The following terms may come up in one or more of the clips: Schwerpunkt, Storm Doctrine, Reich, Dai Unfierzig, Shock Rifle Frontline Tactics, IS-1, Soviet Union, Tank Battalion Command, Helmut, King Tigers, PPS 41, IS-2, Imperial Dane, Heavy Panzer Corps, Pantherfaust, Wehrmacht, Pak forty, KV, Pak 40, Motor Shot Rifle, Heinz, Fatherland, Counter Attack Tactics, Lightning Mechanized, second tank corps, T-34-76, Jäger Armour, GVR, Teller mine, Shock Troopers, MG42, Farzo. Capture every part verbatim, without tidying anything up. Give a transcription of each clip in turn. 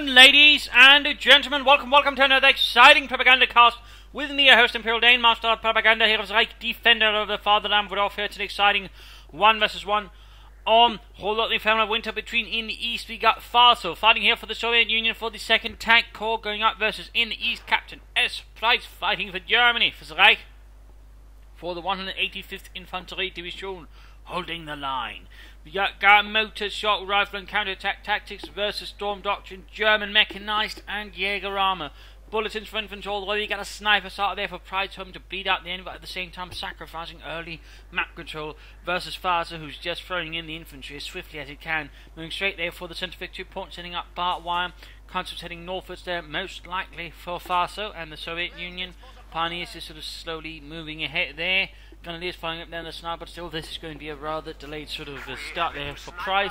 afternoon, ladies and gentlemen. Welcome, welcome to another exciting propaganda cast with me, your host, Imperial Dane, Master of Propaganda here of Reich, Defender of the Fatherland. We're off here to an exciting one versus one on whole lot of infernal winter between in the east. We got Farzo fighting here for the Soviet Union for the second tank corps going up versus in the east. Captain S Price fighting for Germany for Reich for the one hundred eighty-fifth Infantry Division, holding the line. We got Motor Shot Rifle and Counter Attack Tactics versus Storm Doctrine, German Mechanized and Jäger Armour. Bulletins for infantry all the way. You got a sniper starter there for Pride's Home to beat out the enemy, but at the same time sacrificing early map control versus Farzo, who's just throwing in the infantry as swiftly as he can, moving straight there for the centre victory point, sending up barbed wire, concepts heading northwards there, most likely for Farzo and the Soviet Union. Pioneers is sort of slowly moving ahead there. Grenadiers firing up down the sniper, but still this is going to be a rather delayed sort of uh, start there for Price,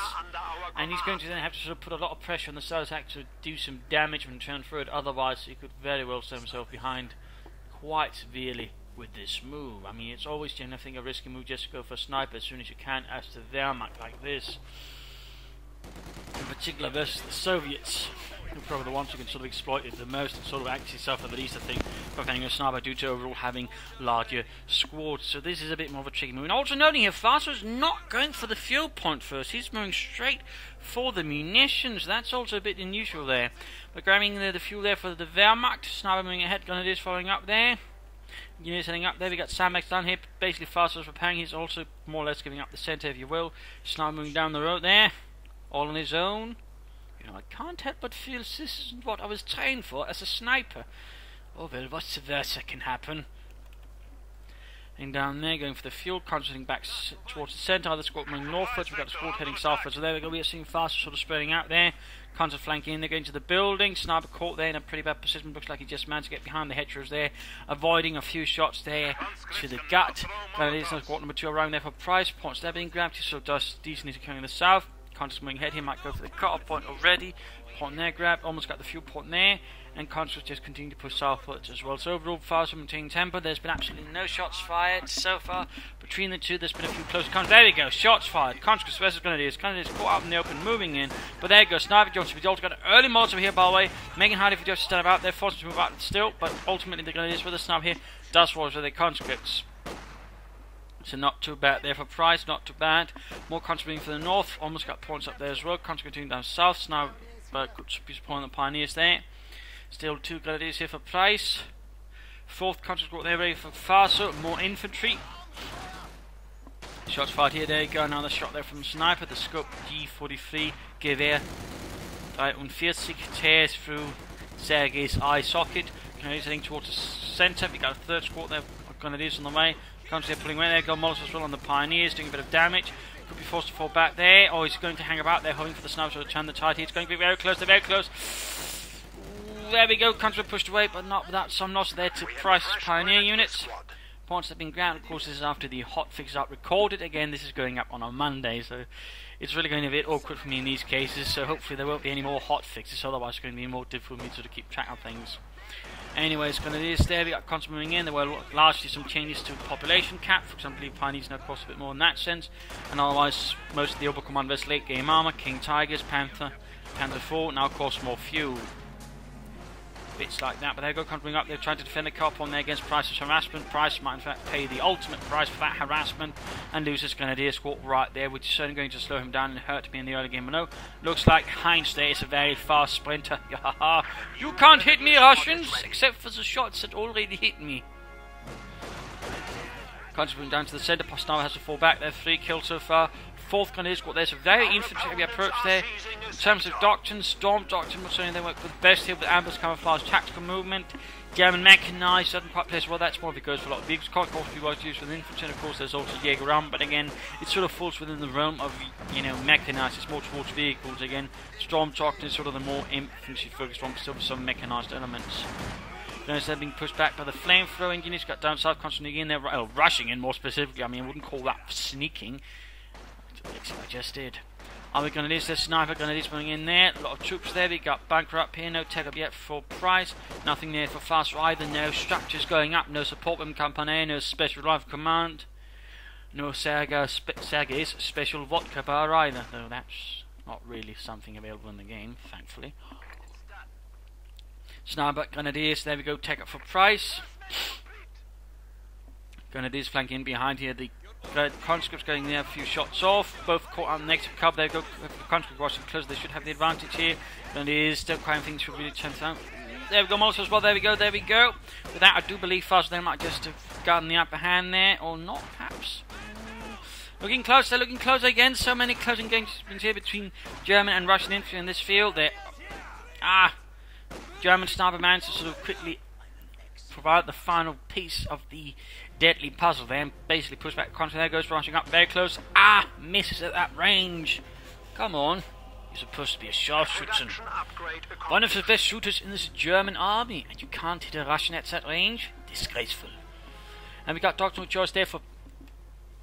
and he's going to then have to sort of put a lot of pressure on the side attack to do some damage and transfer it, otherwise he could very well set himself behind quite severely with this move. I mean, it's always generally, I think, a risky move just to go for a sniper as soon as you can as to Wehrmacht like this, in particular versus the Soviets. They're probably the ones who can sort of exploit it the most and sort of actually suffer the least, I think, by getting a sniper due to overall having larger squads. So this is a bit more of a tricky move. And also noting here, Farzo is not going for the fuel point first. He's moving straight for the munitions. That's also a bit unusual there. But grabbing the, the fuel there for the Wehrmacht. Sniper moving ahead. Grenadiers following up there. Units heading up there. We got Samex down here. Basically, Farzo's repairing. He's also more or less giving up the centre, if you will. Sniper moving down the road there. All on his own. You know, I can't help but feel this isn't what I was trained for as a sniper. Oh well, what's the worst that can happen? And down there, going for the fuel, concentrating back s towards the centre. The squad moving northwards. We've got the squad heading southwards. So there we go. We are seeing Farzo sort of spreading out there. Counter flanking in. They're going to the building. Sniper caught there in a pretty bad position. Looks like he just managed to get behind the heteros there, avoiding a few shots there to the gut. That is squad number two around there for Price points. They're being grabbed. He sort of does decently to carrying the south. Constant moving ahead, he might go for the cut-off point already. Point there, grab, almost got the fuel point there. And Constant just continue to push southwards as well. So overall, Farzo maintaining tempo. There's been absolutely no shots fired so far between the two. There's been a few close contacts. There we go, shots fired. Constant versus Grenadiers. Grenadiers caught out in the open, moving in. But there goes Sniper Jones. We've got an early Molotov here, by the way, making hard if you just stand about. They're forced to move out still, but ultimately the Grenadiers with a snub here does fall to their conscripts. So not too bad there for Price, not too bad. More contributing for the north, almost got points up there as well. Contributing down south, Sniper uh, good piece of point on the Pioneers there. Still two Grenadiers here for Price. Fourth contributing brought there ready for Farzo, more infantry. Shots fired here, there you go, another shot there from the Sniper. The scope G forty-three, G V R, Dai Unfierzig tears through Sergei's eye socket. Grenadiers heading towards the centre, we got a third squad there, Grenadiers on the way. Constantly pulling away there, got Molotov as well on the Pioneers, doing a bit of damage. Could be forced to fall back there, or he's going to hang about there, hoping for the sniper to turn the tide here. It's going to be very close, they're very close. There we go, Constantly pushed away, but not without some loss there to Price's Pioneer units. Points have been ground, of course, this is after the hotfix are recorded. Again, this is going up on a Monday, so it's really going to be a bit awkward for me in these cases, so hopefully there won't be any more hotfixes, otherwise it's going to be more difficult for me to sort of keep track of things. Anyways, Grenadiers there, we got constant moving in. There were largely some changes to the population cap. For example, the Pioneers now cost a bit more in that sense. And otherwise, most of the Upper Command Vest late game armor, King Tigers, Panther, Panther four now cost more fuel. Bits like that, but they go coming up. They're trying to defend the cop on there against Price's harassment. Price might in fact pay the ultimate price for that harassment and lose his Grenadier squad right there, which is certainly going to slow him down and hurt me in the early game. But no, looks like Heinz there is a very fast sprinter. You can't hit me, Russians, except for the shots that already hit me. Contributing down to the centre, Postnava has to fall back there. Three kills so far. Fourth Grenadier squad, there's a very infantry heavy approach there. In terms of Doctrine, Storm Doctrine, what's saying they work with the best here with ambush camouflage, tactical movement, German Mechanized, certain quite place. Well, that's more because for a lot of vehicles. Of course, we was used with infantry, and of course, there's also Jäger Armour, but again, it sort of falls within the realm of, you know, Mechanized. It's more towards vehicles again. Storm Doctrine is sort of the more infantry focused one, but still with some Mechanized elements. Notice they're being pushed back by the flamethrowing units, got down south, constantly in there, oh, rushing in more specifically. I mean, I wouldn't call that sneaking. I just did. Are we going to lose this sniper? Going to moving in there. A lot of troops there. We got Bunker up here. No tech up yet for Price. Nothing there for Farzo either. No structures going up. No support from Campanae. No special rifle command. No Sergei's spe special vodka bar either. Though no, that's not really something available in the game, thankfully. Snarbuck Grenadiers, there we go, tech up for Price. Grenadiers flanking behind here, the conscripts going there, a few shots off, both caught on the negative cover. There we go, the conscript was close, they should have the advantage here. Grenadiers still crying things for really chance out. There we go, Molotov as well, there we go, there we go. With that, I do believe Farzo they might just have gotten the upper hand there, or not, perhaps. Looking close, they're looking close again. So many close engagements here between German and Russian infantry in this field. There, ah, German sniper managed to sort of quickly provide the final piece of the deadly puzzle there, and basically push back the there goes rushing up very close. Ah, misses at that range. Come on. You're supposed to be a sharpshooter, one of the best shooters in this German army, and you can't hit a Russian at that range? Disgraceful. And we got Doctor Choice there for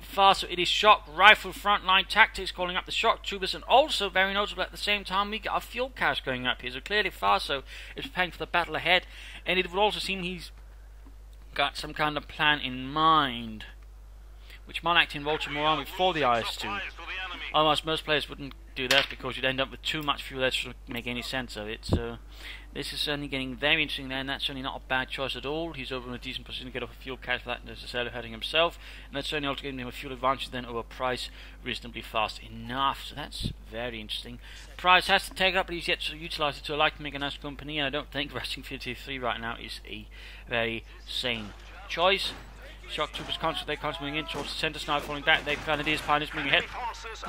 Farzo. It is Shock Rifle Frontline Tactics calling up the Shock Troopers, and also very notable at the same time we got a fuel cache going up here, so clearly Farzo is preparing for the battle ahead, and it would also seem he's got some kind of plan in mind, which might act in Volta more army for the I S two. Otherwise most players wouldn't do that because you'd end up with too much fuel that should make any sense of it, so this is certainly getting very interesting there, and that's certainly not a bad choice at all. He's over in a decent position to get off a fuel cache without necessarily hurting himself, and that's certainly also giving him a fuel advantage then over Price reasonably fast enough, so that's very interesting. Price has to take up, but he's yet to utilise it to a Lightning Mechanized company, and I don't think rushing fifty-three right now is a very sane choice. Shock Troopers constant, they're constantly moving in towards the centre, sniper falling back, they're Grenadiers, Pioneers moving ahead.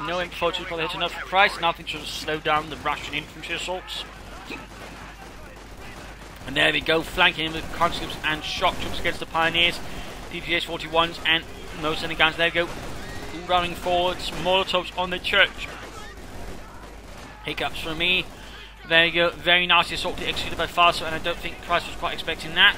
No infantry probably hit enough for Price, nothing to slow down the Russian infantry assaults. And there we go, flanking him with conscripts and Shock Troopers against the Pioneers, P P S forty-ones and most any guns, there we go. Running forwards, Molotovs on the church. Hiccups for me. There you go, very nasty assault executed by Farzo, and I don't think Price was quite expecting that.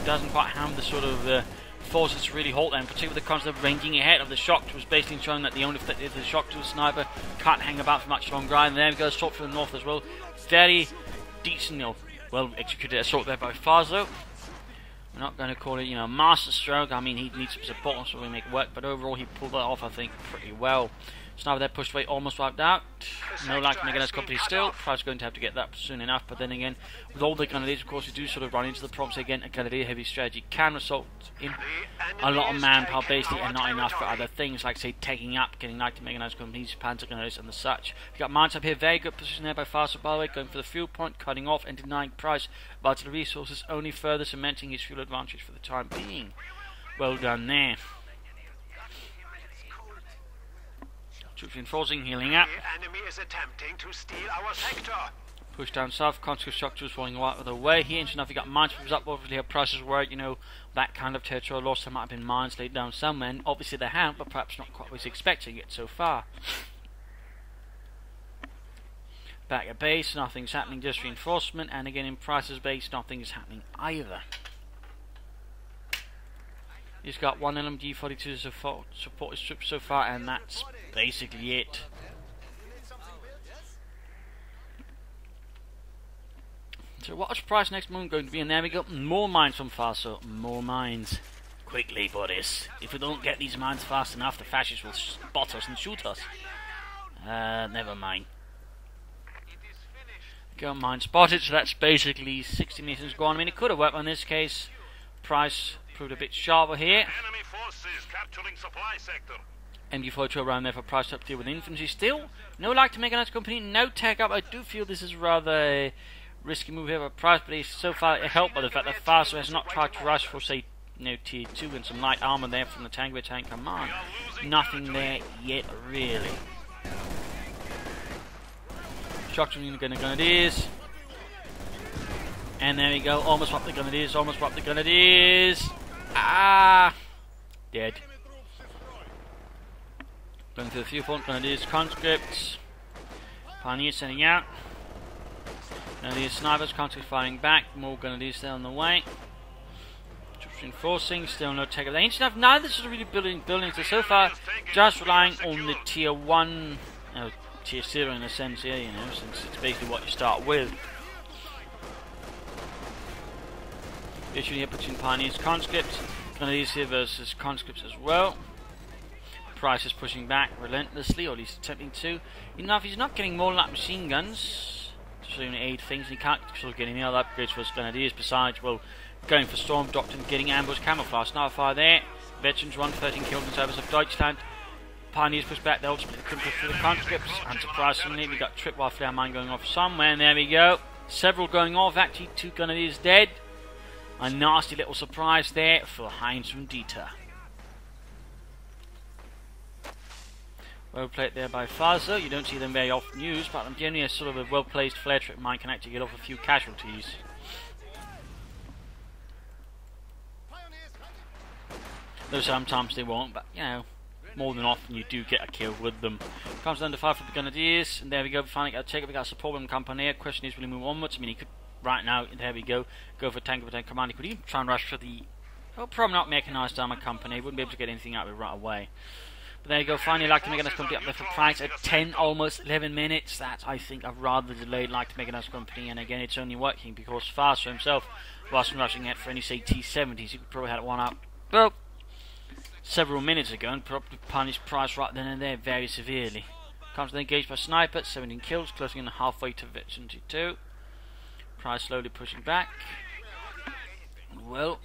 It doesn't quite have the sort of uh, forces to really halt them, particularly with the concept of ranging ahead of the Shock Troopers, basically showing that the only th the Shock Trooper sniper can't hang about for much longer. And there we go, assault from the north as well. Very decent, you know, well executed assault there by Farzo. We're not going to call it, you know, a masterstroke. I mean, he needs some support so we make it work, but overall he pulled that off, I think, pretty well. Sniper there pushed away, almost wiped out. No Lightning Mechanized company still. Price is going to have to get that soon enough, but then again, with all the Grenadiers, of course, you do sort of run into the problems again. A Grenadier heavy strategy can result in a lot of manpower basically, and not enough for other things, like, say, taking up, getting Lightning Mechanized companies, Panther Grenadiers, and the such. We've got mines up here, very good position there by Farzo, by the way, going for the fuel point, cutting off and denying Price vital resources, only further cementing his fuel advantage for the time being. Well done there. Troops reinforcing, healing up. The enemy is attempting to steal our sector. Push down south, conscript structures falling out of the way here. Interesting enough, you got mines up, obviously how prices were, you know, that kind of territorial loss. There might have been mines laid down somewhere, and obviously they have, but perhaps not quite what was expecting it so far. Back at base, nothing's happening, just reinforcement, and again in Price's base, nothing's happening either. He's got one L M G forty-two to support, support his troops so far, and that's basically it. So what is Price next moment going to be? And there we go, more mines from Farzo, more mines. Quickly, buddies. If we don't get these mines fast enough, the fascists will spot us and shoot us. Uh, never mind. Got mine spotted, so that's basically sixty meters gone. I mean, it could have worked, but in this case, Price a bit sharper here. Enemy forces capturing supply sector. M G forty-two around there for Price up to deal with infantry. Still, no like to make a nice company, no tech up. I do feel this is rather a risky move here for Price, but he's so far helped by the fact that Farzo has not tried to rush for, say, you know, tier two and some light armour there from the Tank Battalion Command. Nothing there yet, really. Shock to the Grenadiers. And there we go, almost wiped the Grenadiers, almost wiped the Grenadiers. Ah, dead. Going through the few front Grenadiers, conscripts. Pioneers sending out. Grenadiers, snipers, conscripts firing back. More Grenadiers there on the way. Troops reinforcing, still no tech up there. Interesting enough, neither is really building buildings there so far. Just relying on the tier one, no, tier zero in a sense here, you know, since it's basically what you start with. Issue here between Pioneers, conscripts, Grenadiers here versus conscripts as well. Price is pushing back relentlessly, or at least attempting to. Enough, he's not getting more light machine guns. soon aid things, and he can't sort of get any other upgrades for his grenadiers besides, well, going for Storm Doctrine, getting ambush camouflage. Snowfire there, veterans won, thirteen killed in service of Deutschland. Pioneers pushed back, they'll split the through the conscripts. Unsurprisingly, we got Tripwire Flare Mine going off somewhere, and there we go. Several going off, actually, two grenadiers dead. A nasty little surprise there for Heinz from Dieter. Well played there by Farzo. You don't see them very often used, but generally a sort of a well placed flare trip mine can actually get off a few casualties. Though sometimes they won't, but you know, more than often you do get a kill with them. Comes down to fire for the grenadiers, and there we go. We finally got a check. We got a support from Company. Question is, will he move onwards? I mean, he could right now. There we go. Go for Tank Battalion Command. He could even try and rush for the, well, probably not Mechanized Armor Company. He wouldn't be able to get anything out of it right away. But there you go, finally Lightning Mechanized Company up there for Price at ten, almost eleven minutes. That's, I think, a rather delayed Lightning Mechanized Company, and again, it's only working because Farzo himself wasn't rushing out for any, say, T seventies. He probably had one up, well, several minutes ago, and probably punished Price right then and there very severely. Comes to the engaged by Sniper, seventeen kills, closing in halfway to Veteran two. Price slowly pushing back. Well,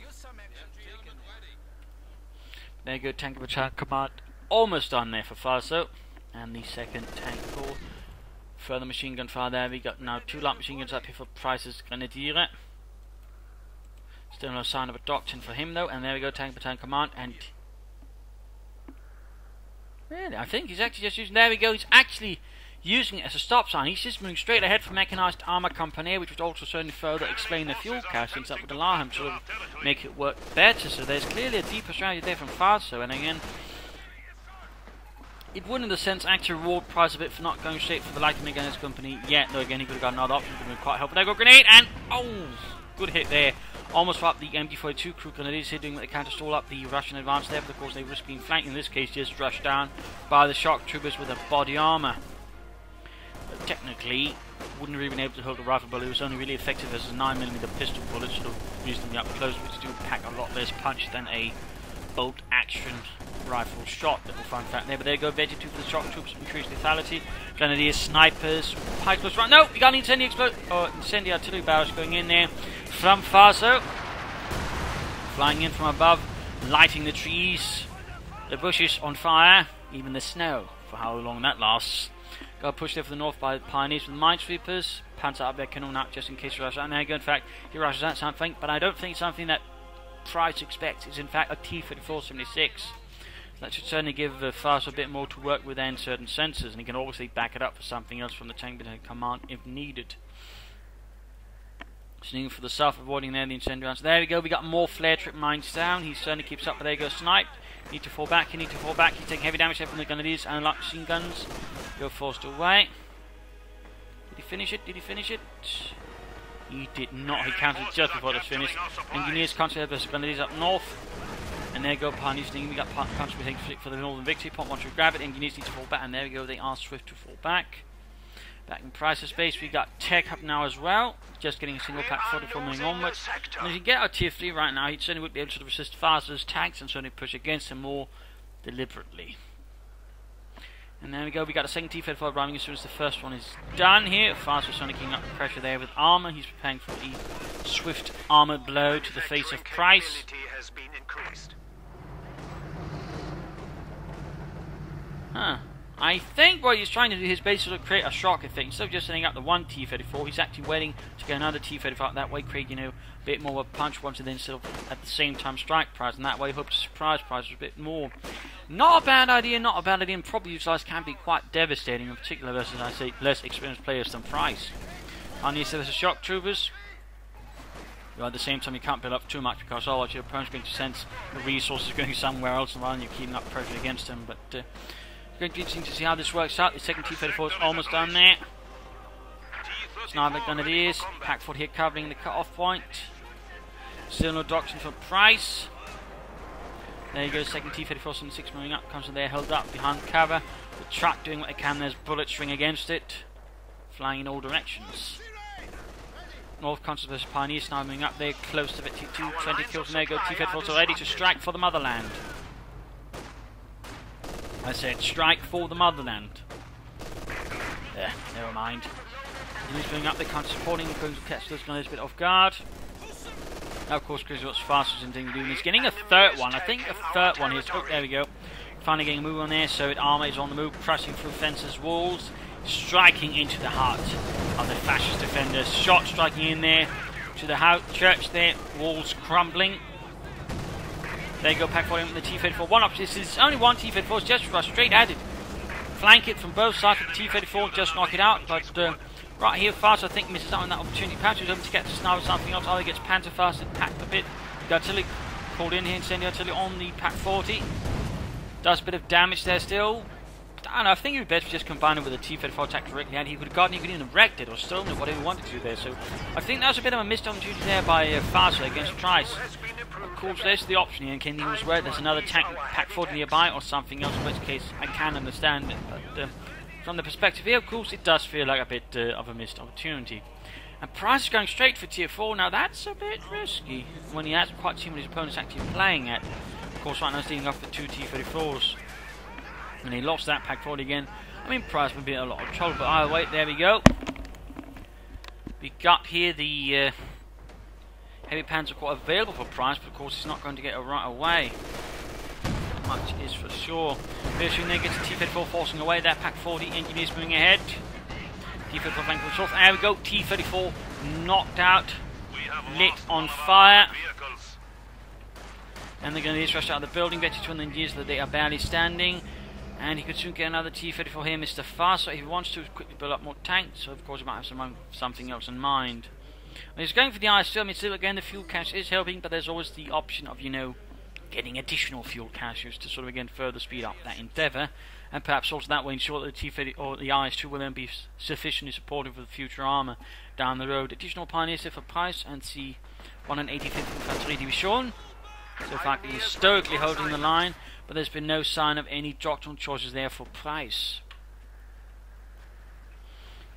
there you go, Tank Battalion Command. Almost done there for Farzo, and the second tank corps. Further machine gun fire there. We got now two light machine guns up here for Price's Grenadiere. Still no sign of a doctrine for him though, and there we go, Tank Battalion Command, and really, I think he's actually just using, there we go, he's actually using it as a stop sign. He's just moving straight ahead for Mechanized Armor Company, which would also certainly further explain the fuel cache, since that would allow him to sort of make it work better. So there's clearly a deeper strategy there from Farzo, and again, it would in the sense actually reward Price a bit for not going straight for the Lightning Mechanized Company yet, though again he could have got another option, could have been quite helpful. There we go, grenade, and oh, good hit there. Almost up the M G forty-two crew grenadiers here, doing the counter stall up the Russian advance there, but of course they risk being flanked, in this case just rushed down by the Shock Troopers with a body armour. But technically, wouldn't have really been able to hold a rifle bullet, it was only really effective as a nine millimeter pistol bullet, sort of reasonably up close, which do pack a lot less punch than a bolt action rifle shot. Little fun fact there, but there you go, Veggie two for the Shock Troops, increased lethality. Grenadier snipers, high close run. No, we got an incendiary explo oh, incendiary artillery barrage going in there from Farzo. Flying in from above, lighting the trees, the bushes on fire, even the snow, for how long that lasts. Got pushed there for the north by the Pioneers with the minesweepers. Panther up there, cannon out just in case he rushes out. There you go, in fact, he rushes out something, but I don't think something that Price expects is in fact a T thirty-four seventy-six. That should certainly give uh, Farzo a bit more to work with in certain senses, and he can obviously back it up for something else from the Tank Battalion Command if needed. Sneaking for the south, avoiding there the incendiary rounds. There we go, we got more flare trip mines down. He certainly keeps up, but there you go, sniped. Need to fall back, you need to fall back. He's taking heavy damage there from the grenadiers and light machine guns. You're forced away. Did he finish it? Did he finish it? He did not, he counted just before it was finished. Engineers concentrated versus grenadiers up north. And there you go, Pioneers thinking we got Country taking flick for the Northern Victory. Pont wants to grab it, engineers need to fall back, and there we go, they are swift to fall back. Back in Price's base, we got Tech up now as well. Just getting a single pack forty-four moving onwards. And if you get our tier three right now, he certainly would be able to resist Farzo's tanks and certainly push against them more deliberately. And there we go, we got a second T thirty-four arriving as soon as the first one is done here. Farzo's certainly getting up the pressure there with armor. He's preparing for the swift armor blow to the face of Price. Huh. I think what he's trying to do, his base is to create a shock effect. Instead of just setting up the one T thirty-four, he's actually waiting to get another T thirty-four. That way, create, you know, a bit more of a punch once and then sort of at the same time strike Price. And that way, hope to surprise Price a bit more. Not a bad idea, not a bad idea. And probably utilised can be quite devastating, in particular versus, I say, less experienced players than Price. Unused versus Shock Troopers. But at the same time, you can't build up too much because otherwise your opponent's going to sense the resources going somewhere else and rather than you keeping up pressure against them. But uh, it's going to be interesting to see how this works out. The second T thirty-four is almost done there. Sniper Grenadiers, Pack forty here covering the cut-off point. Still no doctrine for Price. There you go, second T thirty-four seventy-six moving up, comes in there, held up behind cover. The truck doing what they can, there's bullets string against it, flying in all directions. North Consul versus Pioneers now moving up there, close to Victory two, twenty kills, and there go, T thirty-fours are ready to strike for the motherland. I said, strike for the motherland. There, never mind. Enemies going up, they can't support him, going to catch those guys a bit off guard. Now, of course, Grizzle's fast as doing is getting a third one, I think a third one here. Oh, there we go. Finally getting a move on there, so it armor is on the move, pressing through fences, walls, striking into the heart of the fascist defenders. Shot striking in there to the house, church there, walls crumbling. There you go, Pack forty with the T thirty-four. One up, this is only one T thirty-four, just rush straight at it. Flank it from both sides of the T thirty-four, just knock it out, but uh, right here, Farzo, I think, misses out on that opportunity. Patch was able to get to snarl something else. Either gets Panther fast and packed a bit. The artillery called in here and sent the artillery on the Pack forty. Does a bit of damage there still. I don't know, I think it would be better just combine it with a T thirty-four attack directly. And he could have gotten, he could even have wrecked it or stolen it, whatever he wanted to do there. So I think that was a bit of a missed opportunity there by uh, Farzo against Price. Of course, there's the option here, and can use where there's another tank Pack forty nearby or something else, in which case I can understand it. But, uh, from the perspective here, of course, it does feel like a bit uh, of a missed opportunity. And Price is going straight for tier four. Now, that's a bit risky when he hasn't quite seen what his opponent's actually playing at. Of course, right now he's dealing off the two T thirty-fours. And he lost that Pack forty again. I mean, Price would be in a lot of trouble, but either way, there we go. We got here the uh, heavy Panzer Corps available for Price, but of course, he's not going to get it right away. Much is for sure. Virtually there gets T thirty-four forcing away that Pack forty engineers moving ahead. T thirty-four flanking off. There we go. T thirty-four knocked out, lit on fire. And they're going to just rush out of the building. Get to two engineers that they are barely standing. And he could soon get another T thirty-four here, Mister Farzo, if he wants to quickly build up more tanks. So of course he might have some, something else in mind. And he's going for the I S two. I mean, still again the fuel cache is helping, but there's always the option of, you know, getting additional fuel caches to sort of again further speed up that endeavour, and perhaps also that way ensure that the T thirty or the I S two will then be sufficiently supportive for the future armour down the road. Additional pioneers here for Price and the one hundred eighty-fifth Infantry Division. So far he's stoically holding the line, but there's been no sign of any doctrinal choices there for Price.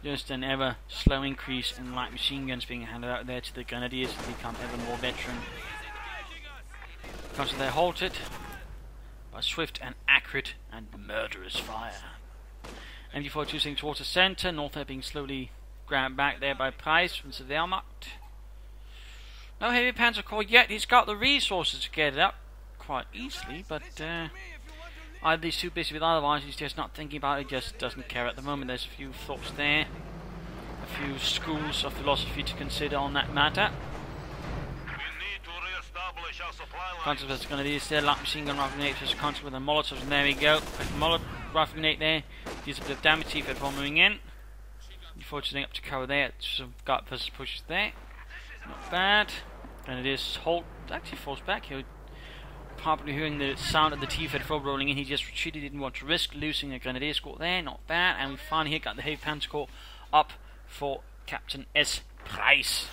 Just an ever slow increase in light machine guns being handed out there to the grenadiers to become ever more veteran. Because they're halted by swift and accurate and murderous fire. M G forty-two sinking towards the centre, north air being slowly grabbed back there by Price from the Wehrmacht. No heavy Panzer Corps yet, he's got the resources to get it up quite easily, but uh, either he's too busy with otherwise, he's just not thinking about it, he just doesn't care at the moment. There's a few thoughts there, a few schools of philosophy to consider on that matter. Concept that's going to do there, light machine gun rifle grenade versus concept with a Molotov, and there we go. Molotov rifle grenade there, deals a bit of damage, T thirty-four moving in. Unfortunately, up to cover there, some gut versus pushes there. Not bad. And it is halt, actually falls back here. Probably hearing the sound of the T thirty-four rolling in, he just retreated, didn't want to risk losing a grenadier squad there, not bad. And we finally here got the heavy Panzer Corps up for Captain S Price.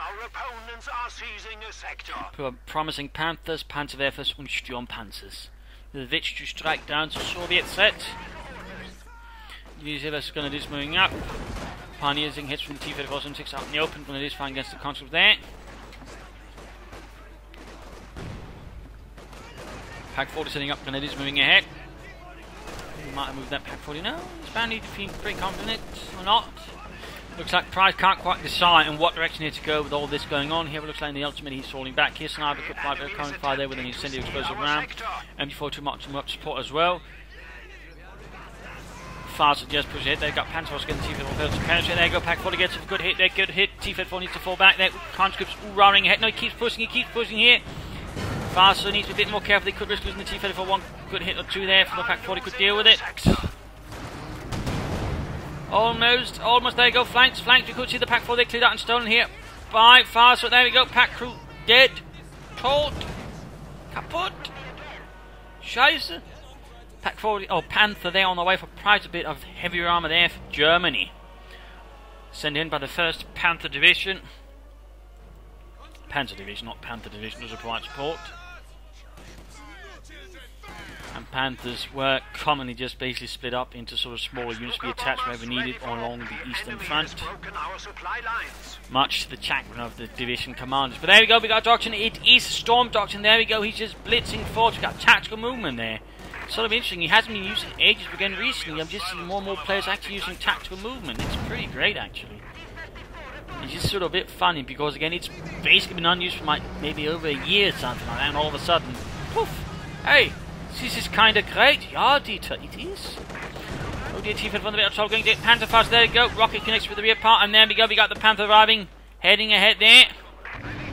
Our opponents are seizing a sector. Who are promising Panthers, Pantherwerfers und Sturmpanzers. The Witch to strike down to Soviet set. New Zealand is going to do moving up. Pioneers getting hits from the T thirty-four seventy-six out in the open. Grenadiers fighting against the console there. Pack forty setting up. Grenadiers moving ahead. We might have moved that Pack forty now. Is Bandy feeling pretty confident or not? Looks like Price can't quite decide in what direction here to go with all this going on here. But looks like in the ultimate he's falling back here. Sniper could fire a current fire there with an incendiary explosive round. M G forty-two marks him up to support as well. Farzo just pushes it. They got Panzerhaus getting T thirty-four to penetrate. There you go. Pack forty gets a good hit there. Good hit. T thirty-four needs to fall back there. Conscripts running ahead. No, he keeps pushing. He keeps pushing here. Farzo needs to be a bit more careful. They could risk losing the T thirty-four. One good hit or two there from the Pack forty. Could deal with it. Almost, almost, there you go, flanks, flanks, you could see the Pack four, they cleared out and stolen here by Farzo, there we go, Pack crew dead, tot, kaput, scheiße, Pack four, oh, Panther there on the way for Price, a bit of heavier armour there for Germany, sent in by the first Panther Division, Panzer Division, not Panther Division, was a Price support. And Panthers were commonly just basically split up into sort of smaller units to be attached wherever needed along the eastern front. Much to the chagrin of the division commanders. But there we go, we got Doctrine. It is Storm Doctrine. There we go, he's just blitzing forward. We've got tactical movement there. Sort of interesting, he hasn't been using it ages, but again recently I'm just seeing more and more players actually using tactical movement. It's pretty great actually. It's just sort of a bit funny because again it's basically been unused for like maybe over a year or something like that, and all of a sudden, poof! Hey! This is kinda great! Yeah, Dieter, it is! Oh dear, Chief in front of the bit of trouble going to get Panther fast, there we go, rocket connects with the rear part, and there we go, we got the Panther arriving, heading ahead there.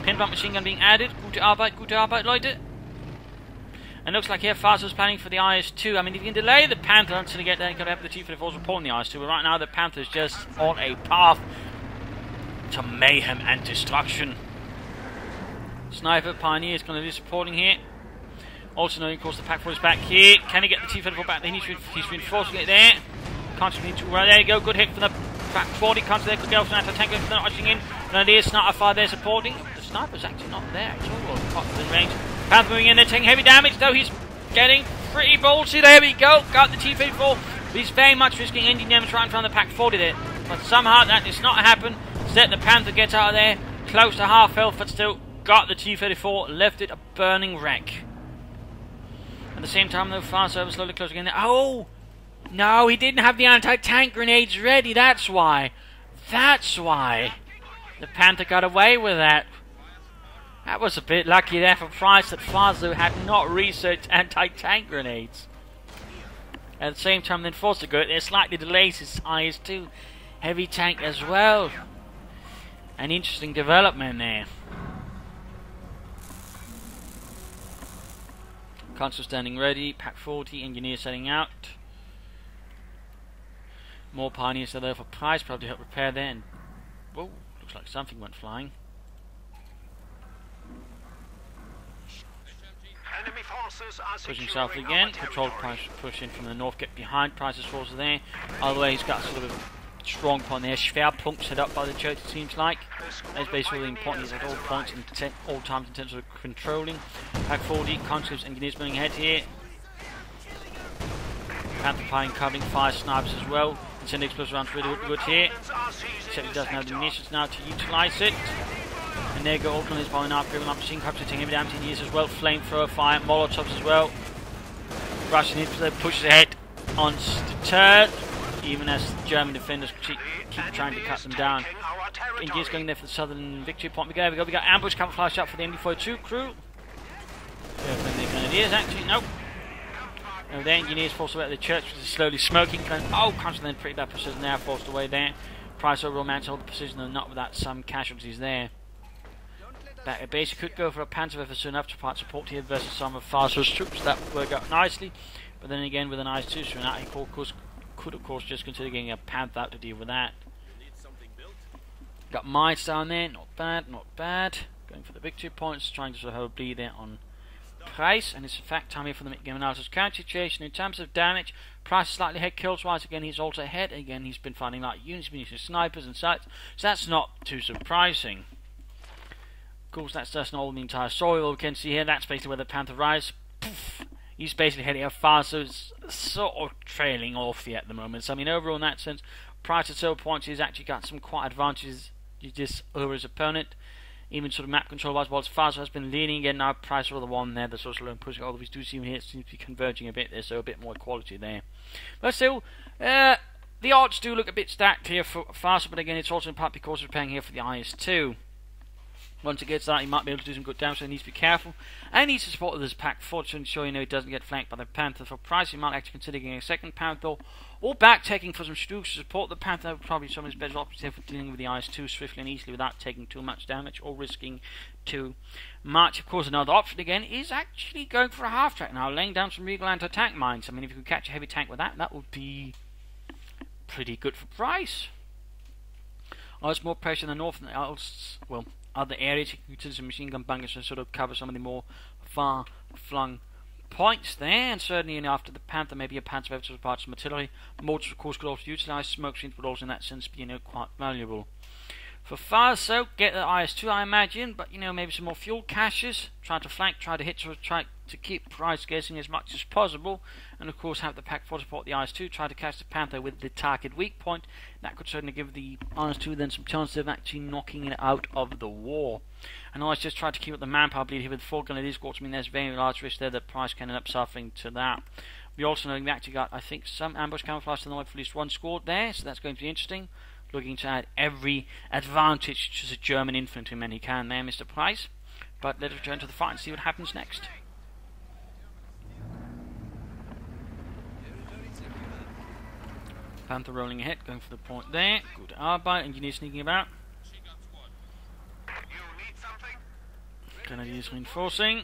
Pin pump machine gun being added, gute Arbeit, gute Arbeit, Leute. And looks like here Farzo's planning for the I S two. I mean, if you can delay the Panther until you get there, you can have the Chief of the Force reporting the I S two, but right now the Panther is just on a path to mayhem and destruction. Sniper Pioneer is going to be supporting here. Also knowing, of course, the Pack four is back here. Can he get the T thirty-four back there? He's, re he's reinforcing it there. Can't need to run. There you go. Good hit from the Pack forty. Can't see there. Good girl from the tank. They're not rushing in. And it is Sniper fire there supporting. The Sniper's actually not there. It's all part of the range. Panther moving in there, taking heavy damage, though he's getting pretty ballsy. There we go. Got the T thirty-four. He's very much risking engine damage right in front of the Pack forty there. But somehow that does not happen. Set the Panther gets out of there. Close to half health, but still got the T thirty-four. Left it a burning wreck. At the same time, though, Farzo was slowly closing in there. Oh! No, he didn't have the anti-tank grenades ready, that's why. That's why. The Panther got away with that. That was a bit lucky there for Price that Farzo had not researched anti-tank grenades. At the same time, then forced to go there, slightly delays his I S two heavy tank as well. An interesting development there. Console standing ready, Pack forty, engineer setting out. More Pioneers are there for Price, probably help repair there, and whoa, looks like something went flying. Enemy forces are pushing south again, patrol Price pushing from the north, get behind, Price's forces are there. Other way he's got sort of a strong point there, Schwerpunkt set up by the church it seems like. That's basically the important is at all points and all times in terms of controlling. Pack forty, conscripts, engineers moving ahead here. Amplifying, covering, fire snipers as well. Sending explosive rounds really good here. Except he doesn't have the munitions now to utilise it. And there go Auckland is following up, driven up, machine cups, taking heavy damage engineers as well. Flamethrower, fire, Molotovs as well. Russian infantry pushes ahead undeterred, even as the German defenders keep, keep trying to cut them down. Engineers going there for the southern victory point. We go, we go, we got ambush camouflage up for the M D forty-two crew. Yeah, they're grenadiers actually, nope. And the engineers forced away at the church, which is slowly smoking. Going, oh, constantly pretty bad precision there, forced away there. Price overall managed to hold the precision, though not without some casualties there. Back at base, could go for a Panther effort soon enough to part support here versus some of Farzo's troops. That would work out nicely. But then again, with an I S two soon out, he could, of course, just consider getting a Panther out to deal with that. Got mines down there, not bad, not bad. Going for the victory points, trying to sort of hold a bleed there on Price, and it's a fact time here for the mid-game analysis. Current situation in terms of damage, Price is slightly ahead kills wise. Again, he's also ahead. Again, he's been finding light units, he's been using snipers and such, so that's not too surprising. Of course, that's just not all the entire story. All we can see here, that's basically where the Panther rises. Poof, he's basically heading up far, so it's sort of trailing off here at the moment. So, I mean, overall, in that sense, Price at several points, he's actually got some quite advantages just over his opponent. Even sort of map control wise, whilst Farzo has been leaning again, now Price are the one there, the social and pushing, although we do see him here, it seems to be converging a bit there, so a bit more equality there. But still, uh, the odds do look a bit stacked here for Farzo, but again, it's also in part because we're playing here for the I S two. Once it gets that, he might be able to do some good damage, so he needs to be careful. And he needs to support this Pack forty to ensure you know he doesn't get flanked by the Panther. For Price, he might actually consider getting a second Panther, or back-taking for some Strooks to support the Panther. That would probably be some of his better options here for dealing with the I S two swiftly and easily without taking too much damage or risking too much. Of course, another option again is actually going for a half-track now, laying down some regal anti-tank mines. I mean, if you could catch a heavy tank with that, that would be pretty good for Price. Oh, it's more pressure in the north than the else. Well, other areas, you can consider some machine gun bunkers to sort of cover some of the more far-flung points there, and certainly in after the Panther, maybe a Panther effort to provide some artillery. Mortars, of course, could also utilise smoke screens, but also in that sense be, you know, quite valuable. For Farzo, get the I S two, I imagine, but, you know, maybe some more fuel caches, try to flank, try to hit, sort of try to keep Price guessing as much as possible, and, of course, have the Pack four support the I S two, try to catch the Panther with the target weak point. That could certainly give the I S two then some chance of actually knocking it out of the war. And always just try to keep up the manpower bleed here with four grenadiers, of course. I mean, there's very large risk there that Price can end up suffering to that. We also know we actually got, I think, some ambush camouflage to the north for at least one squad there, so that's going to be interesting. looking to add every advantage to the German infantryman he can there, Mister Price. But let's return to the fight and see what happens next. Panther rolling ahead, going for the point there. Good Arbeit, engineer sneaking about. Grenadiers reinforcing.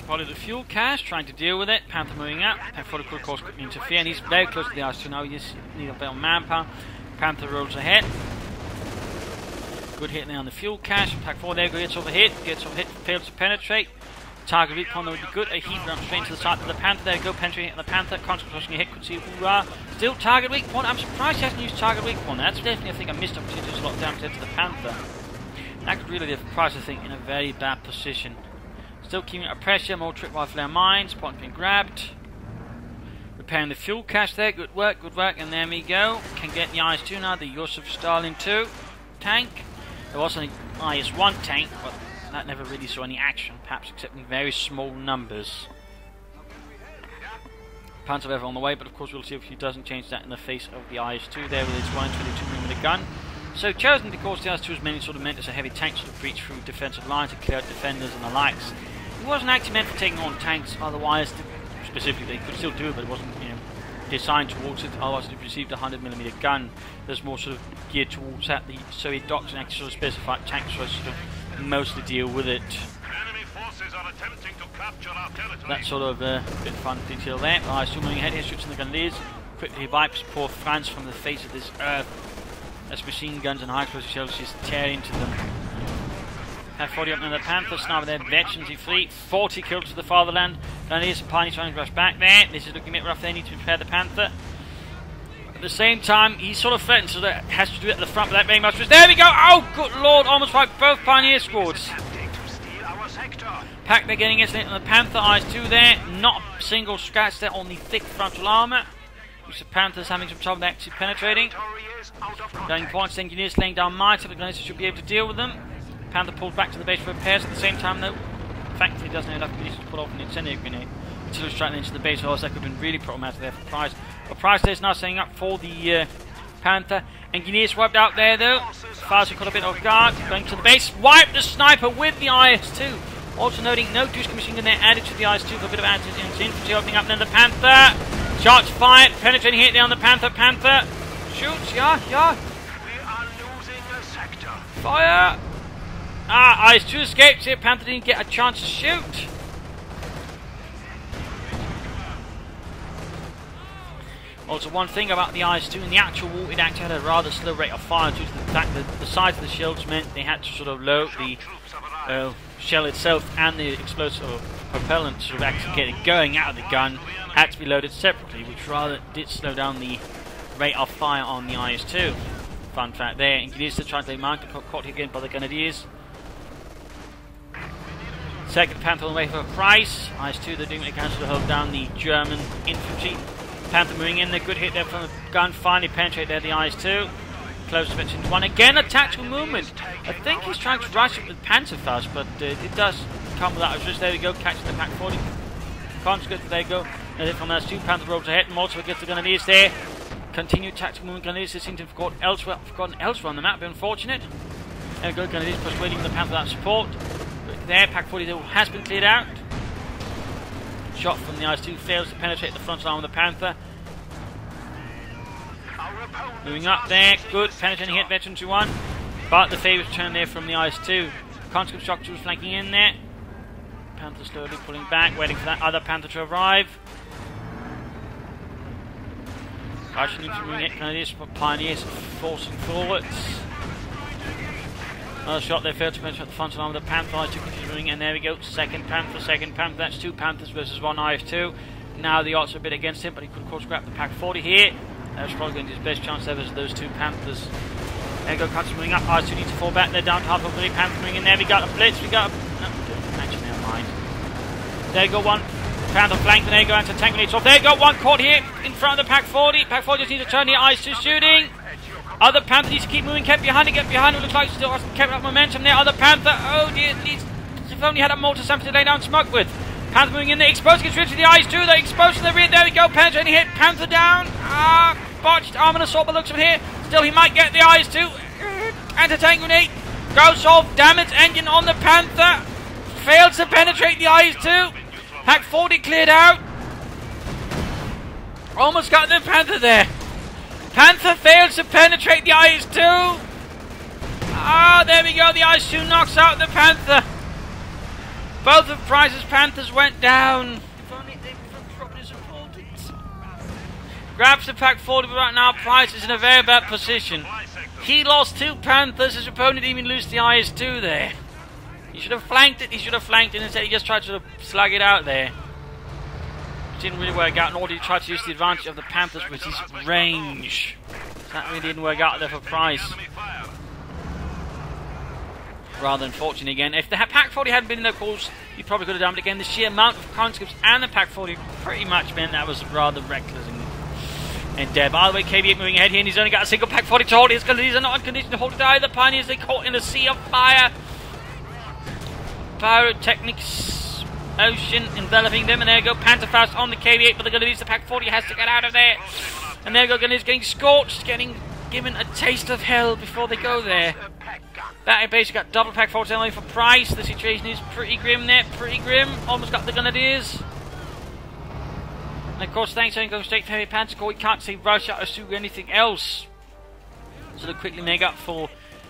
Spotted the fuel cache, trying to deal with it. Panther moving up. Panther could, of course, could interfere, and he's very close to the ice, so now you need a bit of manpower. Panther rolls ahead. Good hit there on the fuel cache. Pack four there gets overhit, gets overhit, fails to penetrate. Target hit point would be good. A heat run straight to the side of the Panther. There we go, penetrating on the Panther. Concentrating a hit, could see hoorah. Still target weak point. I'm surprised he hasn't used target weak point. That's definitely, I think, a missed opportunity to lock down to the Panther. That could really leave Price, I think, in a very bad position. Still keeping up pressure. More tripwire flare mines. Point's been grabbed. Repairing the fuel cache there. Good work, good work. And there we go. Can get the I S two now. The Yusuf Stalin two tank. There was an I S one tank, but that never really saw any action, perhaps except in very small numbers. Panther ever on the way, but of course we'll see if he doesn't change that in the face of the I S two there with its one twenty-two millimeter gun. So chosen because the I S two was mainly sort of meant as a heavy tank sort of breach through defensive lines to clear out defenders and the likes. It wasn't actually meant for taking on tanks, otherwise, specifically, they could still do it, but it wasn't, you know, designed towards it, otherwise it received a one hundred millimeter gun. There's more sort of geared towards that. The Soviet Doctrine actually sort of specified tanks for us to sort of mostly deal with it. Enemy forces are attempting to capture our territory. That sort of uh, bit of fun detail there. I assume moving ahead here, shoots in the Grenadiers, quickly wipes poor France from the face of this earth as machine guns and high explosive shells just tear into them. forty up now the Panthers, now with their veterancy fleet, forty kills to the Fatherland. Grenadiers and Pioneers trying to rush back there. This is looking a bit rough, they need to prepare the Panther. At the same time, he's sort of threatened, so that has to do it at the front, but that very much was. There we go! Oh, good lord, almost wiped both Pioneer squads. Pack they're getting it on the Panther, I S two there, not a single scratch there on the thick frontal armour. Which the Panthers having some trouble actually penetrating. Going points, the Engineers laying down mines, so the Grenadiers should be able to deal with them. Panther pulled back to the base for repairs at the same time though. Thankfully he doesn't have enough conditions to pull off an incendiary grenade until it's straight into the base, or else that could have been really problematic there for Price. But Price there's now setting up for the uh, Panther. Engineers wiped out there though. Farzo caught a bit off guard, going to the base. Wiped the sniper with the I S two. Also noting no Dushka machine gun there added to the I S two for a bit of anti-infantry. Opening up then the Panther. Shots fired, penetrating hit there on the Panther. Panther shoots, yeah, yeah. We are losing a sector. Fire! Ah, I S two escapes here. Panther didn't get a chance to shoot. Also, one thing about the I S two in the actual war, it actually had a rather slow rate of fire due to the fact that the size of the shells meant they had to sort of load the uh, shell itself and the explosive or propellant to sort of actually get it going out of the gun, had to be loaded separately, which rather did slow down the rate of fire on the I S two. Fun fact there. Engineers are trying to mark the caught again by the Grenadiers. Second Panther on the way for Price. I S two, they're doing what they can to hold down the German infantry. Panther moving in, a good hit there from the gun. Finally penetrate there, the I S two. Close to mention one. Again, a tactical movement. I think he's trying to rush it with Panther first, but uh, it does come without a risk. There we go, catching the Pack forty. Conscript, there you go. And then from I S two, Panther rolls ahead. Molotov gets the Grenadiers there. Continued tactical movement. Grenadiers seem to have forgotten elsewhere, forgotten elsewhere on the map. Be unfortunate. There we go, Grenadiers persuading the Panther without support. There, Pack forty has been cleared out. Shot from the I S two fails to penetrate the front arm of the Panther. Moving up there, good, penetrating hit, veteran to one. But the favourite turn there from the I S two. Conscript Shock Troopers flanking in there. Panther slowly pulling back, waiting for that other Panther to arrive. Russian infantry hit Grenadiers, but Pioneers forcing forwards. Another shot, they failed to penetrate the front arm of the Panther. I S two continuing, and there we go. Second Panther, second Panther. That's two Panthers versus one I S two. Now the odds are a bit against him, but he could, of course, grab the Pack forty here. That's probably going to be his best chance ever as those two Panthers. There we go, cuts moving up. I S two needs to fall back. They're down to half of the Panther moving in there. We got a blitz, we got a. No, actually, never mind. There we go, one. Panther flank, there you go, anti tank grenades off. There you go, one caught here in front of the Pack forty. Pack forty just needs to turn here. I S two shooting. Other Panther needs to keep moving. Kept behind it. Kept behind it. Looks like still kept up momentum there. Other Panther. Oh dear. If only had a mortar something to lay down smoke with. Panther moving in there. Exposed gets rid of the eyes too. They exposed to the rear. There we go. Penetrating hit. Panther down. Ah, botched. Arm and assault by the looks of it here. Still, he might get the eyes too. Anti-tank grenade. Go solve. Damage engine on the Panther. Fails to penetrate the eyes too. Pack forty cleared out. Almost got the Panther there. Panther fails to penetrate the I S two. Ah, there we go. The I S two knocks out the Panther. Both of Price's Panthers went down. If only they were properly supported. Grabs the pack forward, but right now Price is in a very bad position. He lost two Panthers. His opponent didn't even lose the I S two there. He should have flanked it. He should have flanked it. Instead, he just tried to slug it out there. Didn't really work out, nor did he try to use the advantage of the Panthers with his range. That really didn't work out there for Price. Rather unfortunate again. If the Pack forty hadn't been in their calls, he probably could have done it again. The sheer amount of conscripts and the Pack forty pretty much meant that was rather reckless and dead. By the way, K V eight moving ahead here, and he's only got a single Pack forty to hold. His These are not in condition to hold it either. Pioneers, they caught in a sea of fire. Pyrotechnics. Ocean enveloping them, and there go Pantherfaust on the K V eight, but the Ghanese, the Pack forty has to get out of there. And there go Ghanese getting scorched, getting given a taste of hell before they go there. That basically got double Pack forty only for Price. The situation is pretty grim there, pretty grim. Almost got the Grenadiers. And of course, thanks to going straight to heavy Panther Corps, we can't see Russia or Sue anything else. So they'll quickly make up for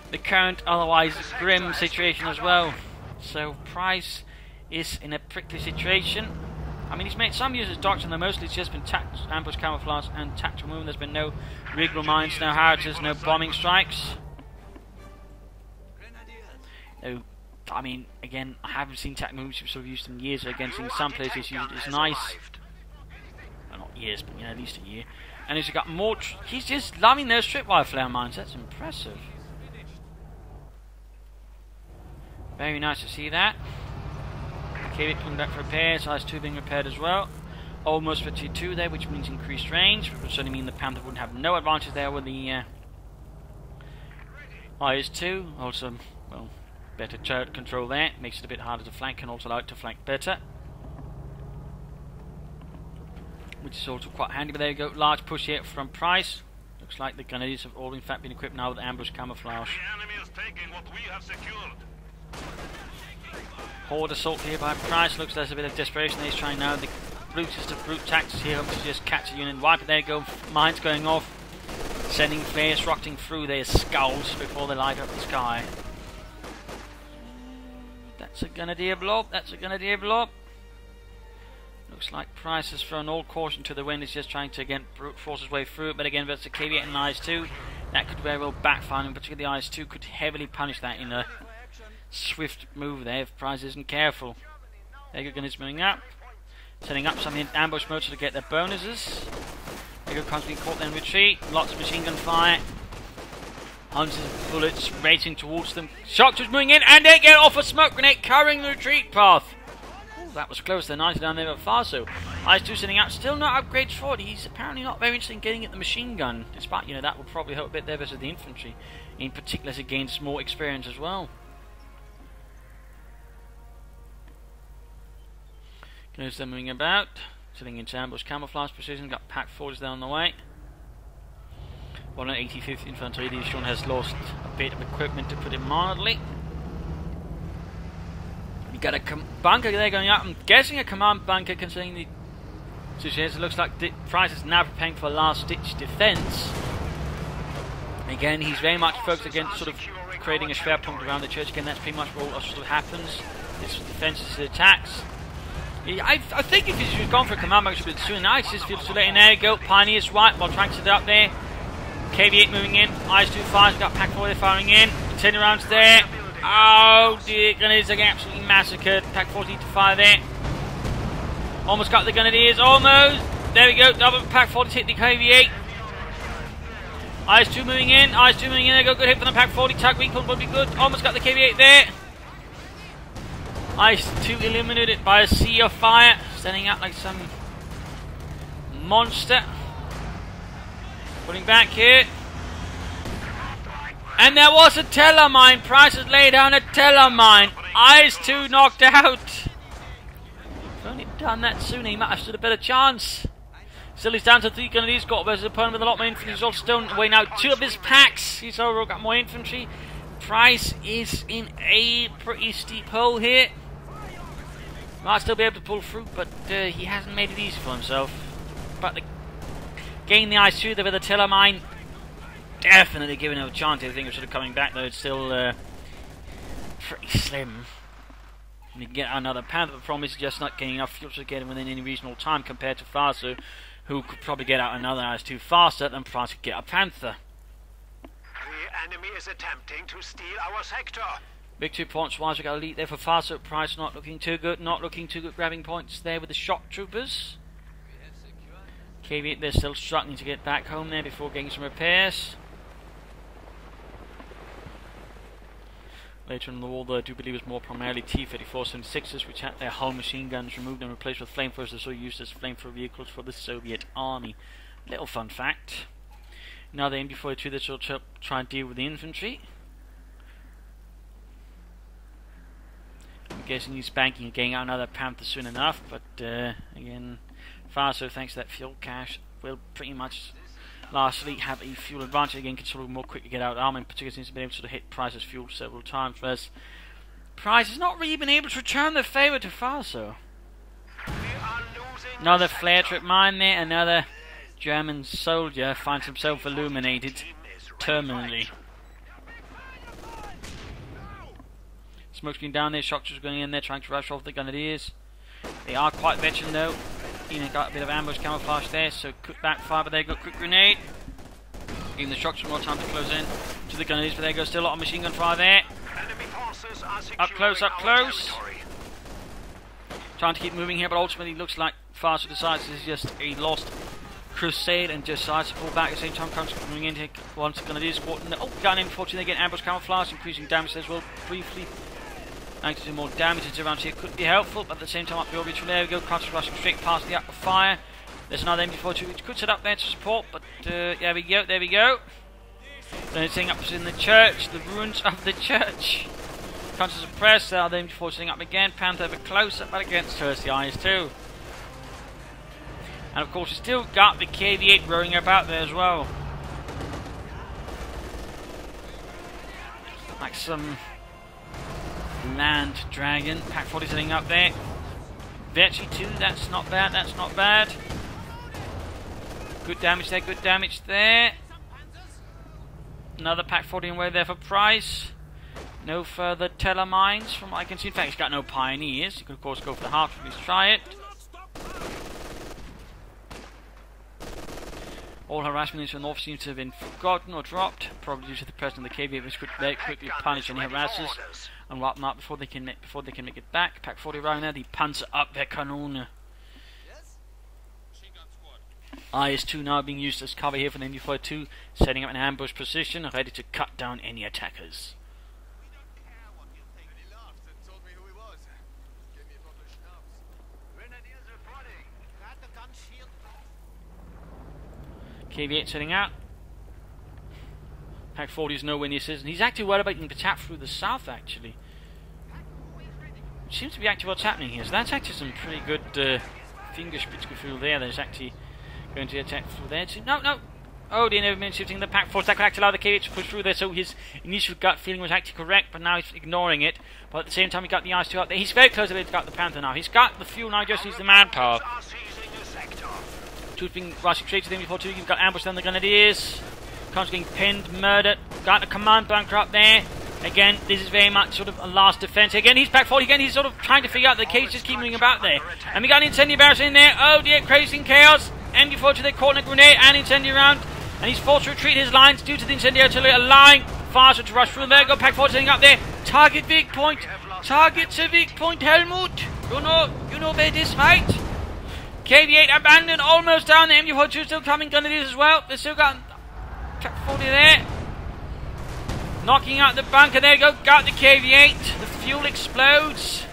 the current otherwise grim situation as well. So Price is in a prickly situation. I mean, he's made some use of doctrine, though mostly it's just been ambush, camouflage, and tactical movement. There's been no regular mines, no howitzers, no bombing strikes. No, I mean, again, I haven't seen tactical movement sort of used in years, so again, seeing some places used is nice. Well, not years, but you know, at least a year. And he's got more. Tr he's just loving those tripwire flare mines. That's impressive. Very nice to see that. K V eight pulling back for repairs, I S two being repaired as well. Almost for T two there, which means increased range, which would certainly mean the Panther wouldn't have no advantage there with the uh, I S two. Also, well, better turret control there, makes it a bit harder to flank and also allow it to flank better. Which is also quite handy, but there you go, large push here from Price. Looks like the Grenadiers have all in fact been equipped now with ambush camouflage. The enemy is taking what we have secured. Horde assault here by Price. Looks there's a bit of desperation there. He's trying now the brutest of brute tactics here, hoping to just catch a unit and wipe it. There you go, mines going off, sending flares rocketing through their skulls before they light up the sky. That's a grenadier blob, that's a grenadier blob. Looks like Price has thrown all caution to the wind. He's just trying to again brute force his way through it, but again that's a K V eight and I S two. That could very well backfire, and particularly the I S two could heavily punish that in a swift move there if Price isn't careful. There you go, Gunners moving up, setting up some ambush mode to get their bonuses. There you go, constantly caught in retreat. Lots of machine gun fire, hundreds of bullets racing towards them. Shock Troopers moving in, and they get off a smoke grenade, covering the retreat path. Ooh, that was close. They're nice down there at Farzo. I S two sitting out, still not upgrades for it. He's apparently not very interested in getting at the machine gun, despite, you know, that will probably help a bit there versus the infantry, in particular as it gains more experience as well. Goes them moving about, sitting into ambush camouflage precision. Got Pack forties down the way. one eighty-fifth Infantry Division has lost a bit of equipment, to put it mildly. You got a com bunker there going up. I'm guessing a command bunker, considering the situation. It looks like Price is now preparing for last-ditch defense. Again, he's very much focused against sort of creating a Schwerpunkt around the church. Again, that's pretty much all that sort of happens. It's defenses to attacks. I, I think if he's gone for a command bunker, it should have been sooner. Now he just feels too late in there. Go, Pioneers right while trying to sit up there. K V eight moving in. I S two fires. Got Pack forty firing in. Ten rounds there. Oh dear, Grenadiers are getting absolutely massacred. Pack forty to fire there. Almost got the Grenadiers. Almost. There we go. Double Pack forty hit the K V eight. I S two moving in. I S two moving in. There go. Good hit from the Pack forty. Tug weak would be good. Almost got the K V eight there. I S two eliminated by a sea of fire, standing out like some monster. Pulling back here. And there was a teller mine. Price has laid down a teller mine. I S two knocked out. If only done that sooner, he might have stood a better chance. Still, he's down to three grenadiers. Got versus opponent with a lot more infantry. He's all still weighing out two of his packs. He's overall got more infantry. Price is in a pretty steep hole here. Might still be able to pull through, but uh, he hasn't made it easy for himself. But the, gain the I S two there with the teller mine. Definitely giving him a chance. I think of sort of coming back though. It's still uh, pretty slim. And he can get another Panther. The problem is just not getting enough fuel to get him within any reasonable time compared to Farzo, who could probably get out another I S two faster than Price could get a Panther. The enemy is attempting to steal our sector. Victory points wise, we got a lead there for Farzo. Price not looking too good, not looking too good. Grabbing points there with the Shock Troopers. K V eight, they're still struggling to get back home there before getting some repairs. Later in the war, though, I do believe it's more primarily T thirty-four seventy-sixes, which had their hull machine guns removed and replaced with flamethrowers. They're so used as flamethrower vehicles for the Soviet army. Little fun fact. Now the M G forty-two, they sort of try and deal with the infantry. I'm guessing he's banking and getting out another Panther soon enough, but uh, again, Farzo, thanks to that fuel cache, will pretty much lastly have a fuel advantage. Again, can sort of more quickly get out armor, in particular since he's been able to sort of hit Price's fuel several times, whereas Price has not really been able to return the favor to Farzo. Another flare trip mine there, another German soldier finds himself illuminated terminally. Smoke screen down there, shock troops going in there, trying to rush off the grenadiers. They are quite veteran though. You know, got a bit of ambush camouflage there, so quick backfire, but they got quick grenade. Giving the shock troops more time to close in to the grenadiers, but there goes still a lot of machine gun fire there. Up close, up close. Trying to keep moving here, but ultimately looks like Farzo decides this is just a lost crusade and just decides to pull back at the same time. Comes coming in here once the grenadiers caught in the, oh, gun in, unfortunately they get ambush camouflage, increasing damage as well briefly. Trying to do more damage around here could be helpful, but at the same time up the orbital there we go, Crunch rushing straight past the upper fire. There's another M G forty-two which could set up there to support, but uh, there we go, there we go. Then it's setting up in the church, the ruins of the church. Crunch is oppressed, there are the M G forty-two setting up again, Panther ever closer, but against her is the I S two. And of course, we still got the K V eight roaring about there as well. Like some land dragon. Pack forty sitting up there. Vetri two, that's not bad, that's not bad. Good damage there, good damage there. Another Pack forty away there for Price. No further teller mines from what I can see. In fact, he's got no pioneers. You could, of course, go for the half, please try it. All harassment into the north seems to have been forgotten or dropped, probably due to the presence of the K V eight, which could very quickly punish any harassers and wipe them out before they can make before they can make it back. Pack forty around there, the Panzer up their Kanone. I S two now being used as cover here for the M G forty-two, setting up an ambush position, ready to cut down any attackers. K V eight setting out. Pack forty is nowhere near citizen. He's actually worried about getting attacked through the south, actually. It seems to be actually what's happening here. So that's actually some pretty good uh, Fingerspitzgefühl there. There's actually going to attack through there. Too. No, no. Oh, they never been shooting the Pack forty. That could actually allow the K V eight to push through there. So his initial gut feeling was actually correct, but now he's ignoring it. But at the same time, he got the ice two up there. He's very close to it. He's got the Panther now. He's got the fuel now. He just needs the manpower. Troops being rushing straight to the M G forty-two, you've got ambush down the grenadiers. Counts getting pinned, murdered. Got a command bunker up there. Again, this is very much sort of a last defense. Again, he's back forward. Again, he's sort of trying to figure out the case, just keep moving about there. And we got an incendiary barrage in there. Oh dear, crazy chaos. M G forty-two, they caught in a grenade and incendiary round. And he's forced to retreat his lines due to the incendiary artillery, allowing Farzo to rush through. There we go, Pack forty sitting up there. Target big point. Target civic point, Helmut. You know, you know where this, right? K V eight abandoned, almost down. The M G forty-two still coming, grenadiers as well. They still got Pack forty there. Knocking out the bunker, there you go. Got the K V eight. The fuel explodes.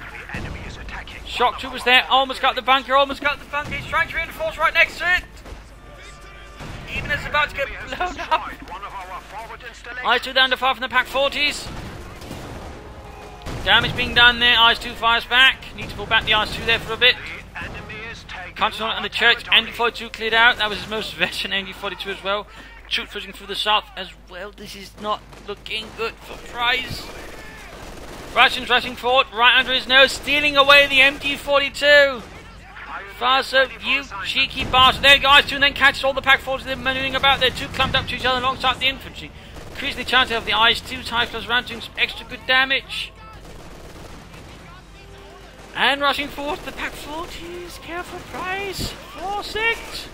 The enemy is attacking. Shock troopers there, almost got the bunker, almost got the bunker. He's trying to reinforce right next to it. In Titan is about to get blown up. I S two down to fire from the Pak forties. Damage being done there. I S two fires back. Need to pull back the I S two there for a bit. Continental and the church. M G forty-two cleared out. That was his most veteran M G forty-two as well. Troops pushing through the south as well. This is not looking good for Price. Russians rushing forward, right under his nose, stealing away the M G forty-two. Farzo, you cheeky bastard. There guys, two and then catches all the Pak forties they're maneuvering about. They're two clumped up to each other alongside the infantry. Increasingly chance of the I S two Typhus around doing some extra good damage. And rushing forward to the Pak forties. Careful, Price. four six.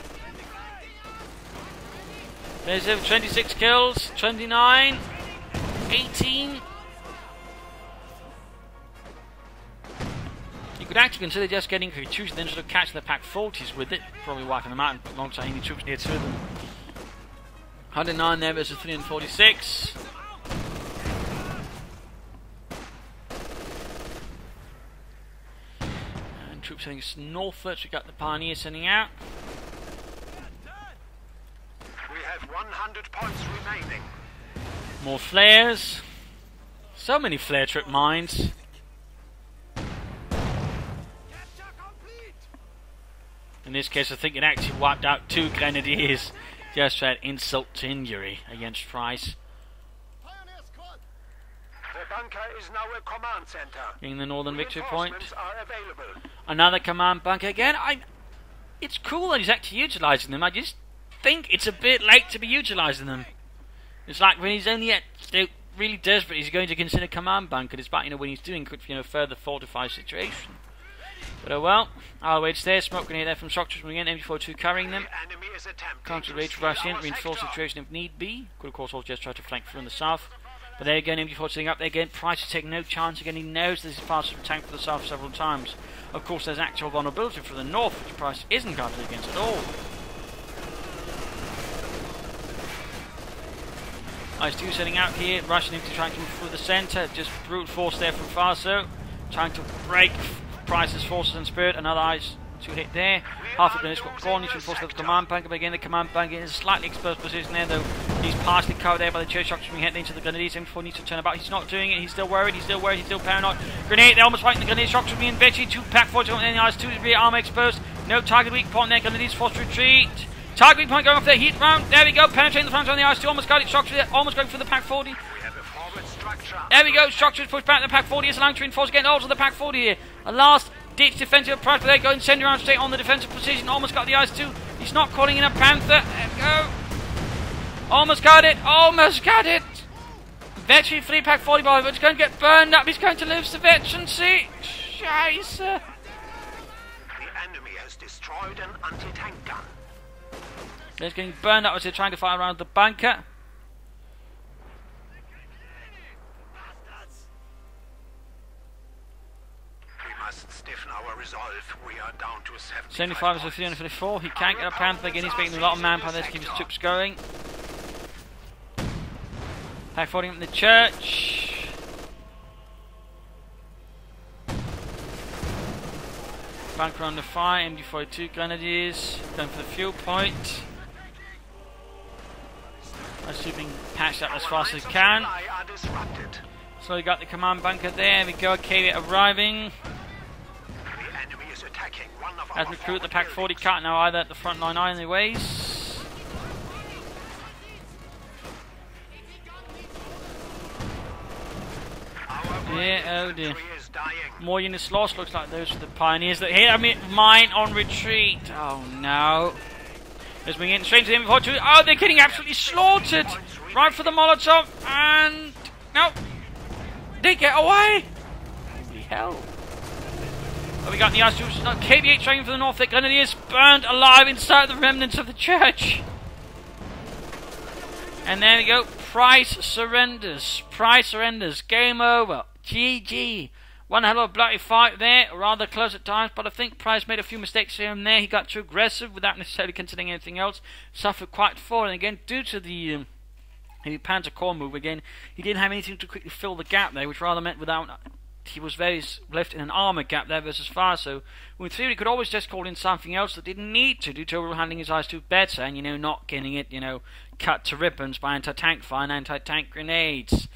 There's twenty-six kills, twenty-nine, eighteen. You could actually consider just getting K two and then sort of catching the Pak forties with it, probably wiping them out and alongside any troops near to them. one hundred nine there versus three hundred forty-six. And troops heading northwards, we got the Pioneers sending out. one hundred points remaining. More flares. So many flare trip mines. In this case, I think it actually wiped out two grenadiers. Just to add insult to injury against Price. The bunker is now a command center. Getting the northern victory point. Another command bunker again. I. It's cool that he's actually utilizing them. I just. I think it's a bit late to be utilising them. It's like when he's only at really desperate, he's going to consider command bunker, despite you know when he's doing could you know further fortify situation. But oh well, our wage there, smoke grenade there from Shock Troopers again, M G forty-two carrying them. Counter rage rush in, reinforce situation if need be. Could of course also just try to flank through in the south. But there again, M G forty-two sitting up there again. Price is taking no chance again. He knows this is fast from tank for the south several times. Of course, there's actual vulnerability for the north, which Price isn't guarded against at all. I S two setting out here, rushing into trying to move through the centre, just brute force there from Farzo, trying to break Price's forces and spirit, another I S two hit there, half of the Nisquat Corn, to force the command bunker, but again the command bunker is a slightly exposed position there, though he's partially covered there by the church shocks from heading into the grenadiers, M four needs to turn about, he's not doing it, he's still worried, he's still worried, he's still paranoid, grenade, they're almost fighting the grenade shocks from the Inveci, two Pak forty, and the I S two rear armour exposed, no target weak point there, grenadiers forced retreat. Targeting point going off there, heat round, there we go, penetrating the front on the I S two, almost got it, Shock Troopers almost going for the Pak forty. We have a there we go, Shock Troopers push back the Pak forty, it's allowing to reinforce again, also the Pak forty here. A last ditch defensive approach, but they go and send around straight on the defensive position, almost got the I S two, he's not calling in a Panther, there we go. Almost got it, almost got it. Veteran free Pak forty, but it's going to get burned up, he's going to lose the veterancy. Scheiße. The enemy has destroyed an anti-tank gun. They're getting burned up as they're trying to fire around the bunker. We must stiffen our resolve. We are down to seventy-five is a three hundred fifty-four. He can't get a Panther again. He's making a lot of manpower there to keep his troops going. Pack forty in the church. Bunker under fire. M G forty-two grenadiers. Going for the fuel point. Assuming patched up as fast as it can. So we got the command bunker there. We go, okay, arriving. As we recruit the Pak forty, can't now either at the front line, anyways. Yeah, oh dear. More units lost. Looks like those for the Pioneers that hit. I mean, mine on retreat. Oh no. As we get straight to the M forty-two. Oh, they're getting absolutely slaughtered! Right for the Molotov, and... no! They get away! Holy hell. Oh, we got the ice troops. K V eight training for the north. The grenadiers burned alive inside the remnants of the church. And there we go. Price surrenders. Price surrenders. Game over. G G. One hell of a bloody fight there, rather close at times, but I think Price made a few mistakes here and there. He got too aggressive without necessarily considering anything else. Suffered quite far, and again, due to the um, heavy Panther corps move again, he didn't have anything to quickly fill the gap there, which rather meant without he was very left in an armor gap there versus Farzo, who in theory could always just call in something else that didn't need to do total handling his eyes to better, and you know, not getting it, you know, cut to ribbons by anti-tank fire and anti-tank grenades.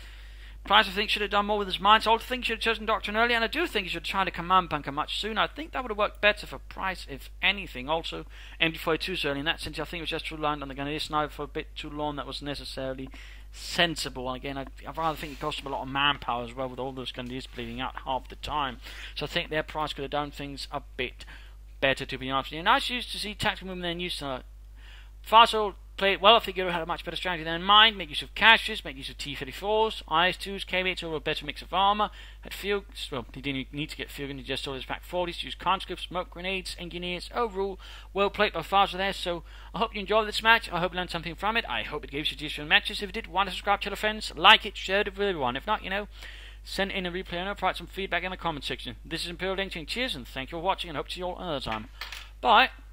Price, I think, should have done more with his mind. So I think he should have chosen Doctrine earlier, and I do think he should have tried a command bunker much sooner. I think that would have worked better for Price, if anything. Also, M G forty-two's early in that sense. I think it was just reliant on the grenadier sniper for a bit too long. That was necessarily sensible. And again, I, I rather think it cost him a lot of manpower as well, with all those grenadiers bleeding out half the time. So I think their Price could have done things a bit better, to be honest. And nice used to see tactical movement in use. Uh, Farzo played well. I think Euro had a much better strategy than in mind. Make use of caches, make use of T thirty-fours, I S twos, K V eights, all a better mix of armor. Had fuel, well, he didn't need to get fuel, he just saw his Pack forties, used conscripts, smoke grenades, engineers. Overall, well played by Farzo there. So I hope you enjoyed this match. I hope you learned something from it. I hope it gave you suggestions for matches. If you did, why not subscribe to your friends, like it, share it with everyone. If not, you know, send in a replay and provide some feedback in the comment section. This is Imperial Dane. Cheers and thank you for watching, and hope to see you all another time. Bye.